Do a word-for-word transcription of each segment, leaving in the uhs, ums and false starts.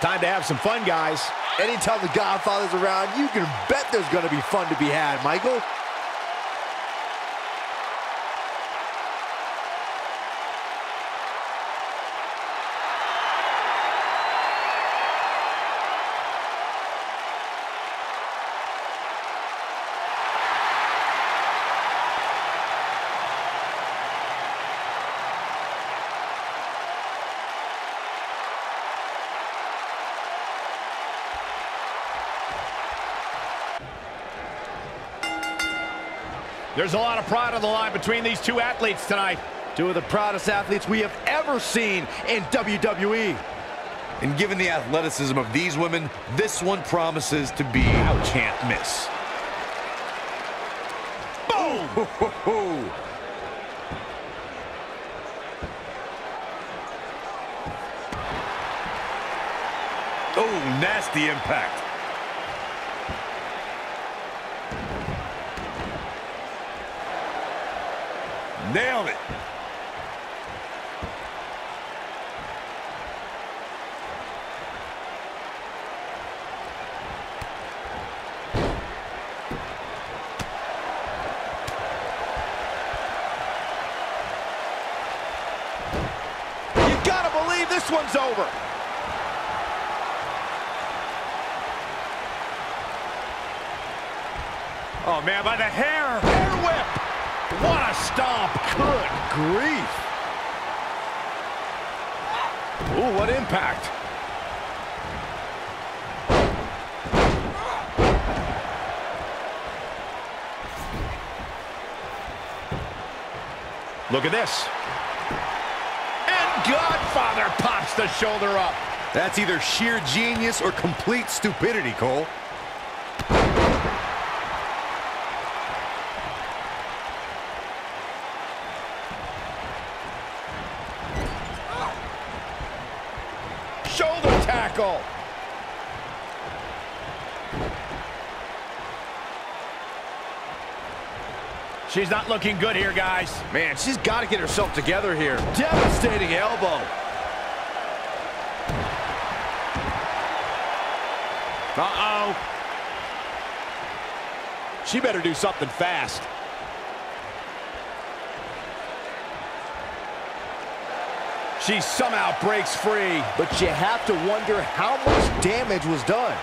Time to have some fun, guys. Anytime the Godfather's around, you can bet there's going to be fun to be had, Michael. There's a lot of pride on the line between these two athletes tonight. Two of the proudest athletes we have ever seen in W W E. And given the athleticism of these women, this one promises to be a can't miss. Boom! Ho, ho, ho. Oh, nasty impact. Nailed it. You gotta believe this one's over. Oh man, by the hair, hair whip. What a stomp. Good grief. Ooh, what impact. Look at this. And Godfather pops the shoulder up. That's either sheer genius or complete stupidity, Cole. Shoulder tackle. She's not looking good here, guys. Man, she's got to get herself together here. Devastating elbow. Uh-oh. She better do something fast. She somehow breaks free. But you have to wonder how much damage was done.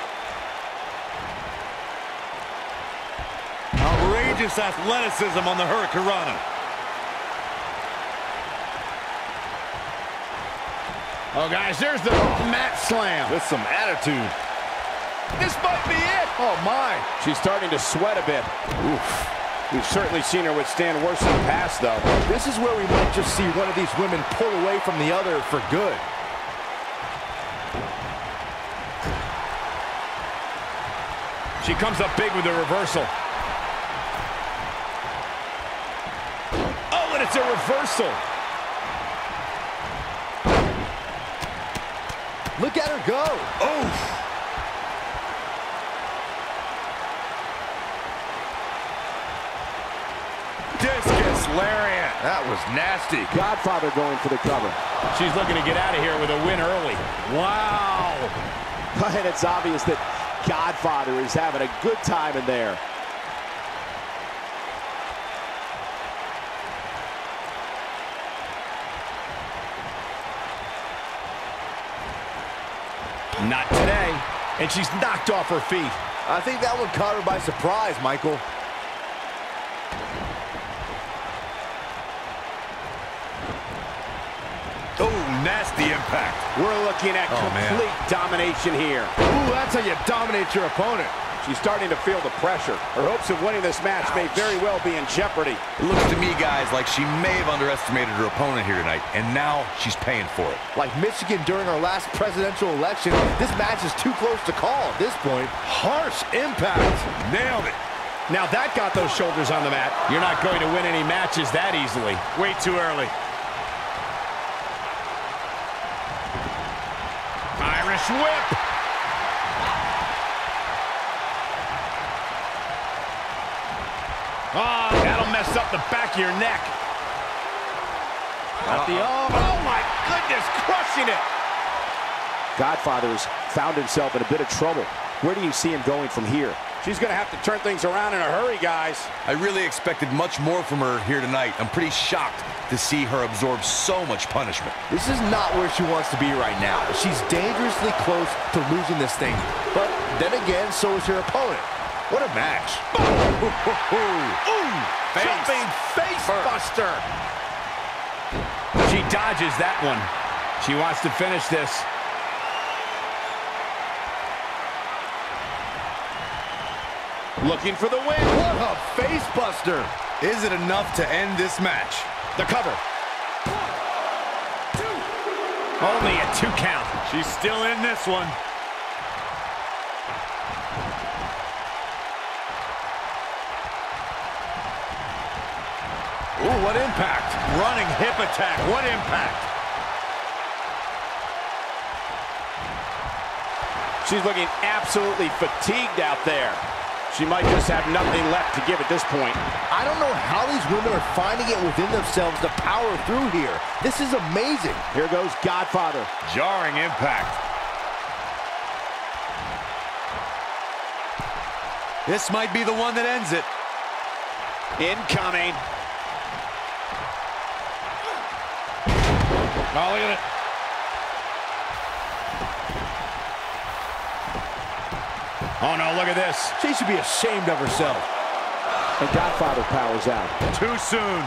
Outrageous athleticism on the Hurricanrana. Oh, guys, there's the mat slam. With some attitude. This might be it. Oh, my. She's starting to sweat a bit. Oof. We've certainly seen her withstand worse in the past, though. This is where we might just see one of these women pull away from the other for good. She comes up big with a reversal. Oh, and it's a reversal. Look at her go. Oh. Discus Lariat. That was nasty. Godfather going for the cover. She's looking to get out of here with a win early. Wow. And it's obvious that Godfather is having a good time in there. Not today. And she's knocked off her feet. I think that one caught her by surprise, Michael. Nasty impact. We're looking at oh, complete man. domination here. Ooh, that's how you dominate your opponent. She's starting to feel the pressure. Her hopes of winning this match Ouch. may very well be in jeopardy. It looks to me, guys, like she may have underestimated her opponent here tonight, and now she's paying for it. Like Michigan during our last presidential election, this match is too close to call at this point. Harsh impact. Nailed it. Now that got those shoulders on the mat. You're not going to win any matches that easily. Way too early. Irish whip. Oh, that'll mess up the back of your neck. Uh-oh. Not the arm. Oh, my goodness, crushing it. Godfather's found himself in a bit of trouble. Where do you see him going from here? She's going to have to turn things around in a hurry, guys. I really expected much more from her here tonight. I'm pretty shocked to see her absorb so much punishment. This is not where she wants to be right now. She's dangerously close to losing this thing. But then again, so is her opponent. What a match. Ooh, face. Jumping face buster. She dodges that one. She wants to finish this. Looking for the win. What a face buster. Is it enough to end this match? The cover. One, two. Only a two count. She's still in this one. Ooh, what impact. Running hip attack. What impact. She's looking absolutely fatigued out there. She might just have nothing left to give at this point. I don't know how these women are finding it within themselves to power through here. This is amazing. Here goes Godfather. Jarring impact. This might be the one that ends it. Incoming. Oh, look at it. Oh, no, look at this. She should be ashamed of herself. And Godfather powers out. Too soon.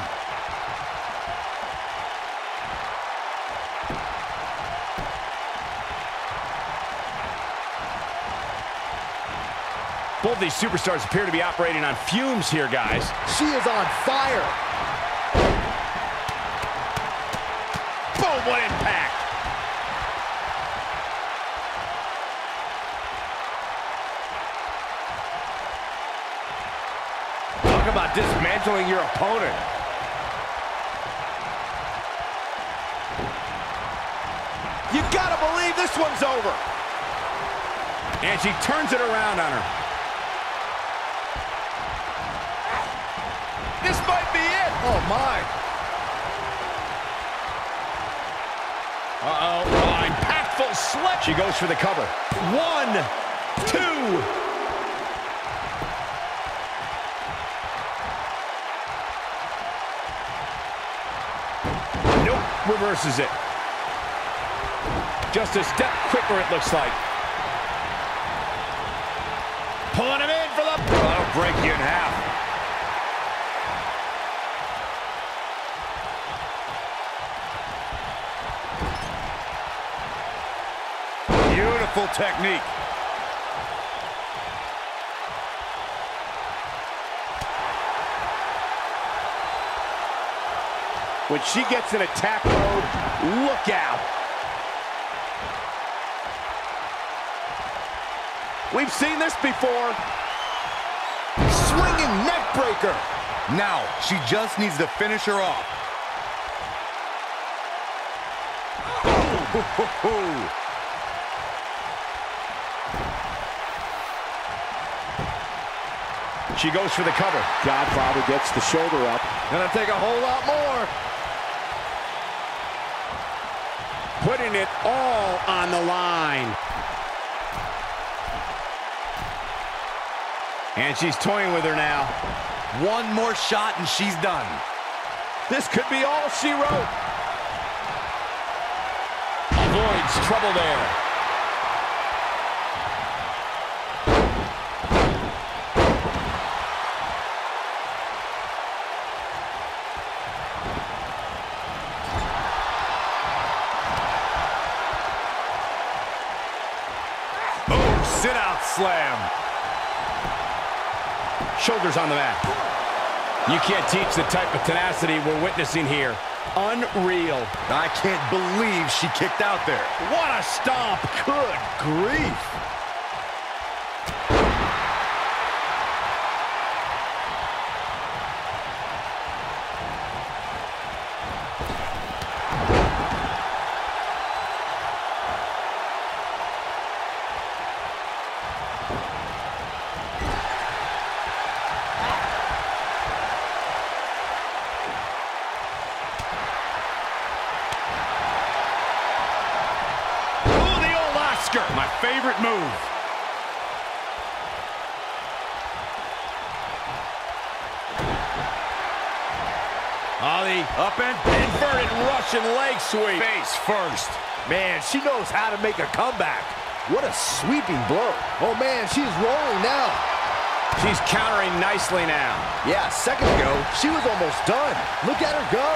Both these superstars appear to be operating on fumes here, guys. She is on fire. Boom, what impact. About dismantling your opponent. You gotta believe this one's over. And she turns it around on her. This might be it. Oh my. Uh-oh. Oh, impactful slip. She goes for the cover. One, two. Reverses it. Just a step quicker, it looks like. Pulling him in for the... Oh, that'll break you in half. Beautiful technique. When she gets in attack mode, look out. We've seen this before. Swinging neck breaker. Now, she just needs to finish her off. Oh. She goes for the cover. Godfather gets the shoulder up. Gonna take a whole lot more. Putting it all on the line. And she's toying with her now. One more shot and she's done. This could be all she wrote. Avoids trouble there. Sit-out slam. Shoulders on the mat. You can't teach the type of tenacity we're witnessing here. Unreal. I can't believe she kicked out there. What a stomp. Good grief. Whisker, my favorite move. Ollie, up and inverted Russian leg sweep. Face first. Man, she knows how to make a comeback. What a sweeping blow. Oh, man, she's rolling now. She's countering nicely now. Yeah, a second ago, she was almost done. Look at her go.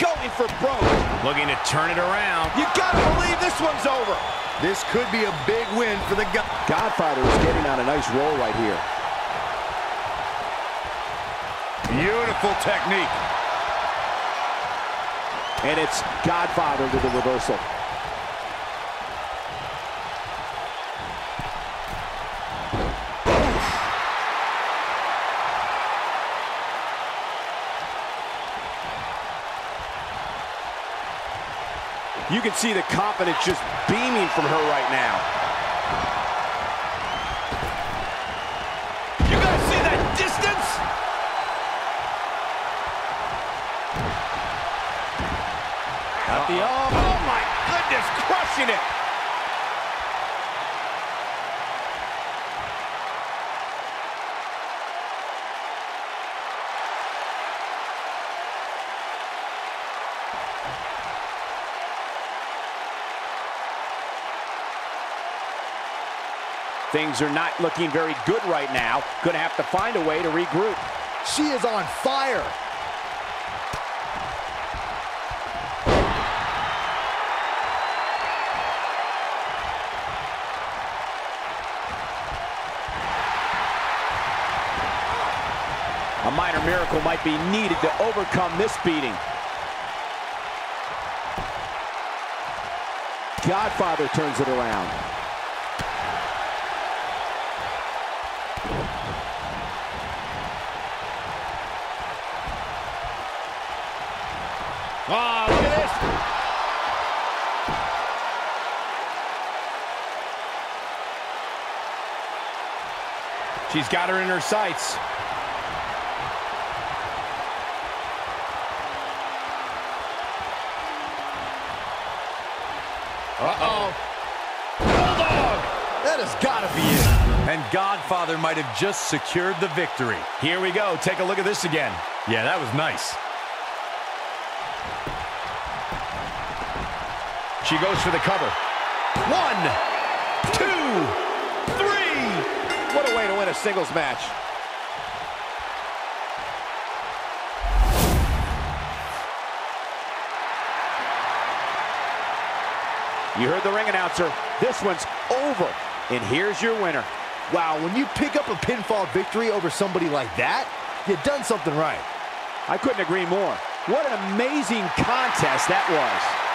Going for broke. Looking to turn it around. You gotta believe this one's over. This could be a big win for the God. Godfather is getting on a nice roll right here. Beautiful technique. And it's Godfather with the reversal. You can see the confidence just beaming from her right now. You guys see that distance? At the arm. Oh my goodness, crushing it. Things are not looking very good right now. Gonna have to find a way to regroup. She is on fire. A minor miracle might be needed to overcome this beating. Godfather turns it around. Oh, look at this. She's got her in her sights. Uh-oh. Bulldog! That has got to be it. And Godfather might have just secured the victory. Here we go. Take a look at this again. Yeah, that was nice. She goes for the cover. One, two, three. What a way to win a singles match. You heard the ring announcer. This one's over. And here's your winner. Wow, when you pick up a pinfall victory over somebody like that, you've done something right. I couldn't agree more. What an amazing contest that was.